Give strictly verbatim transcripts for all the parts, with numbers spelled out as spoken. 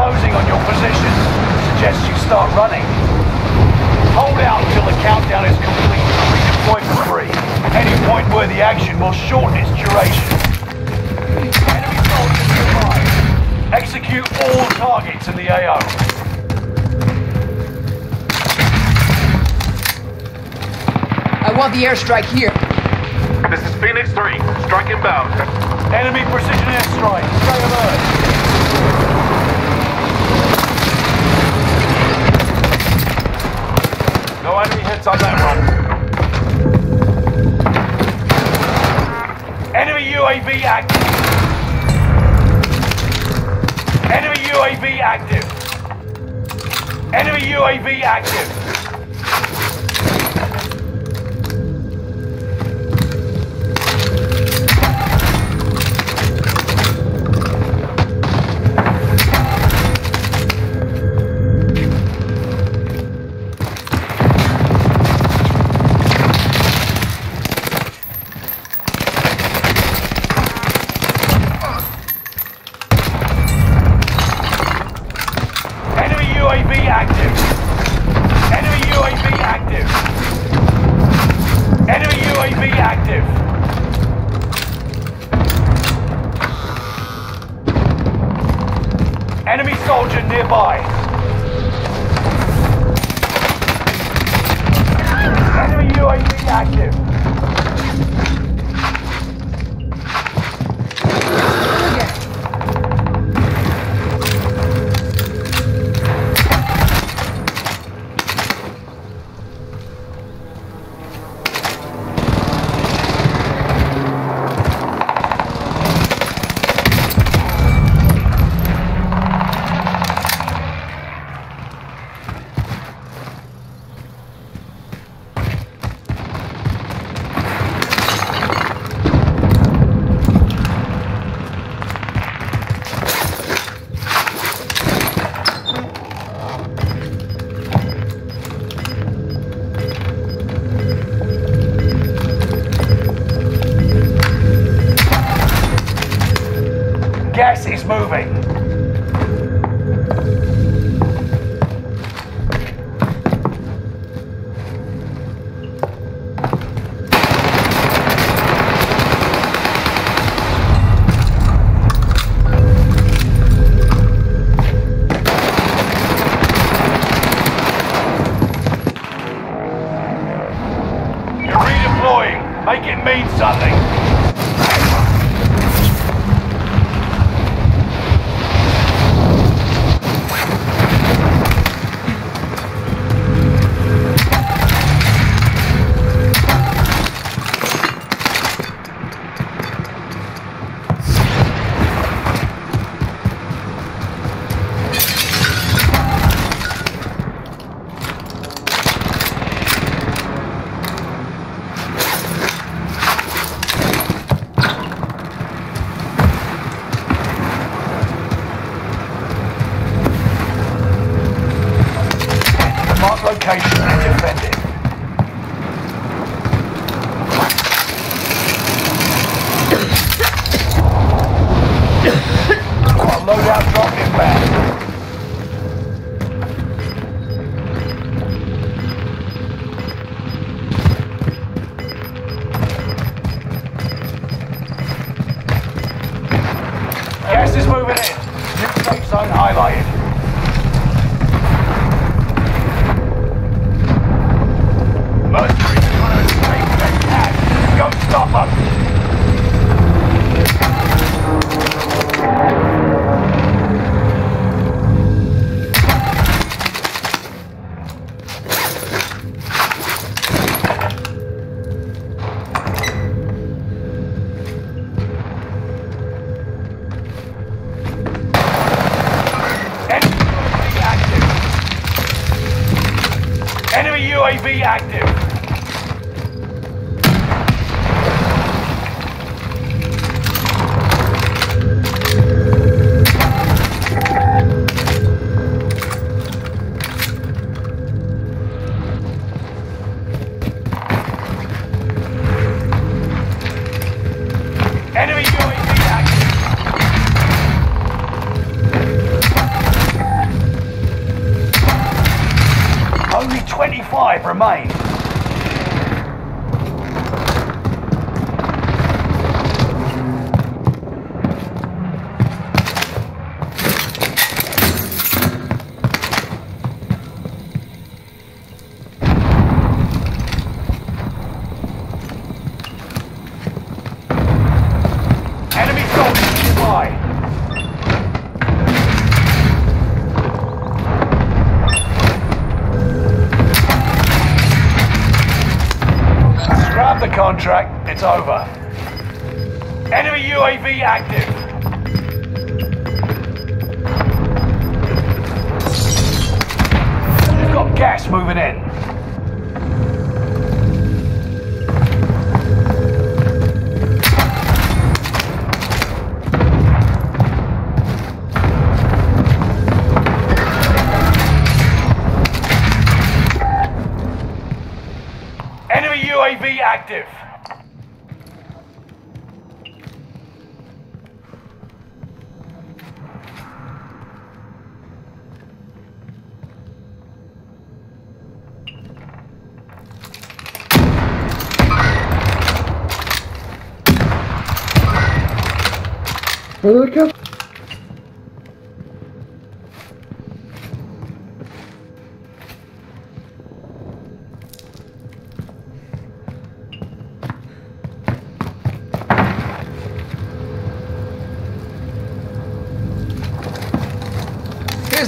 closing on your position suggests you start running. Hold out until the countdown is complete and redeploy for free. Any point-worthy action will shorten its duration. Enemy soldiers arrive. Execute all targets in the A O. I want the airstrike here. This is Phoenix three. Strike inbound. Enemy precision airstrike. Strike alert. No enemy hits on that one. Enemy U A V active. Enemy U A V active. Enemy U A V active. Enemy soldier nearby. Enemy U A V active. Gas is moving. You're redeploying. Make it mean something. Location and defend it. Our loadout dropped it back. Gas is moving in. New safe zone highlighted. U A V active. Enemy U A V active. twenty-five remain. The contract, it's over. Enemy U A V active. We've got gas moving in. U A V active. Where did it go?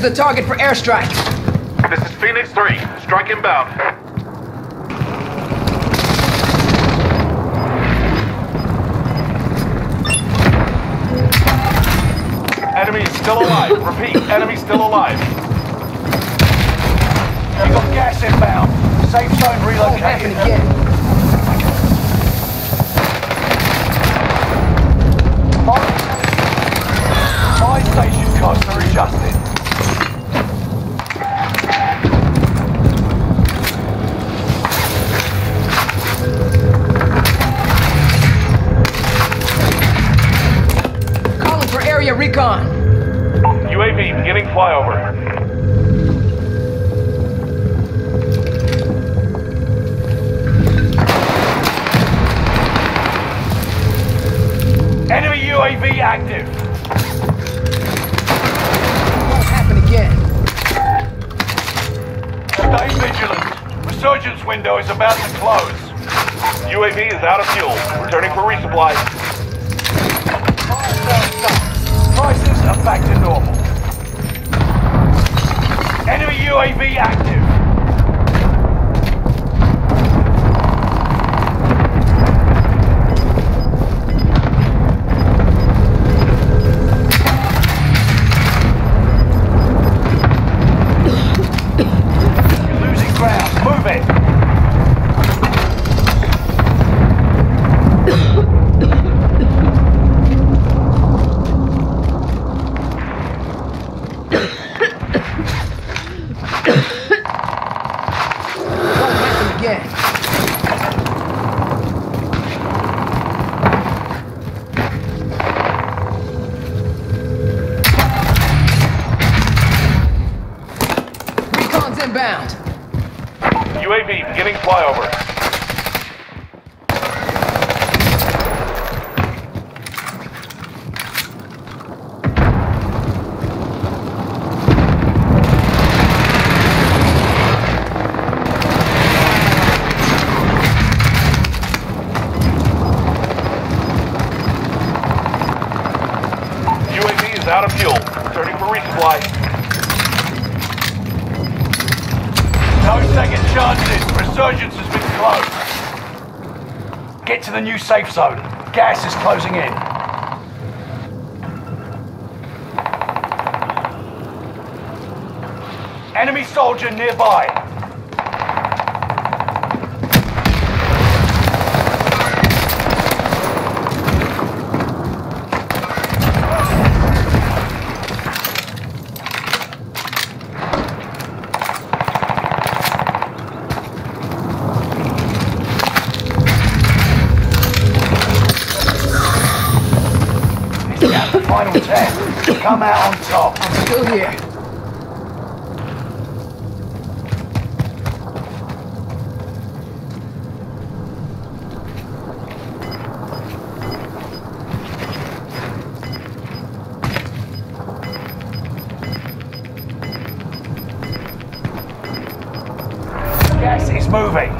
The target for airstrike. This is Phoenix three. Strike inbound. Enemy is still alive. Repeat, enemy still alive. We've got gas inbound. Safe zone relocated. Oh, again. My, my station costs are adjusted. Recon. U A V beginning flyover. Enemy U A V active. Won't happen again. Stay vigilant. Resurgence window is about to close. U A V is out of fuel. Returning for resupply. Prices are back to normal. Enemy U A V active. You're losing ground. Move it. Inbound. U A V beginning flyover. U A V is out of fuel. Returning for resupply. No second chances. Resurgence has been closed. Get to the new safe zone. Gas is closing in. Enemy soldier nearby. Final ten. Come out on top. I'm still here. moving.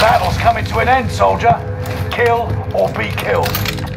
Battle's coming to an end, soldier. Kill or be killed.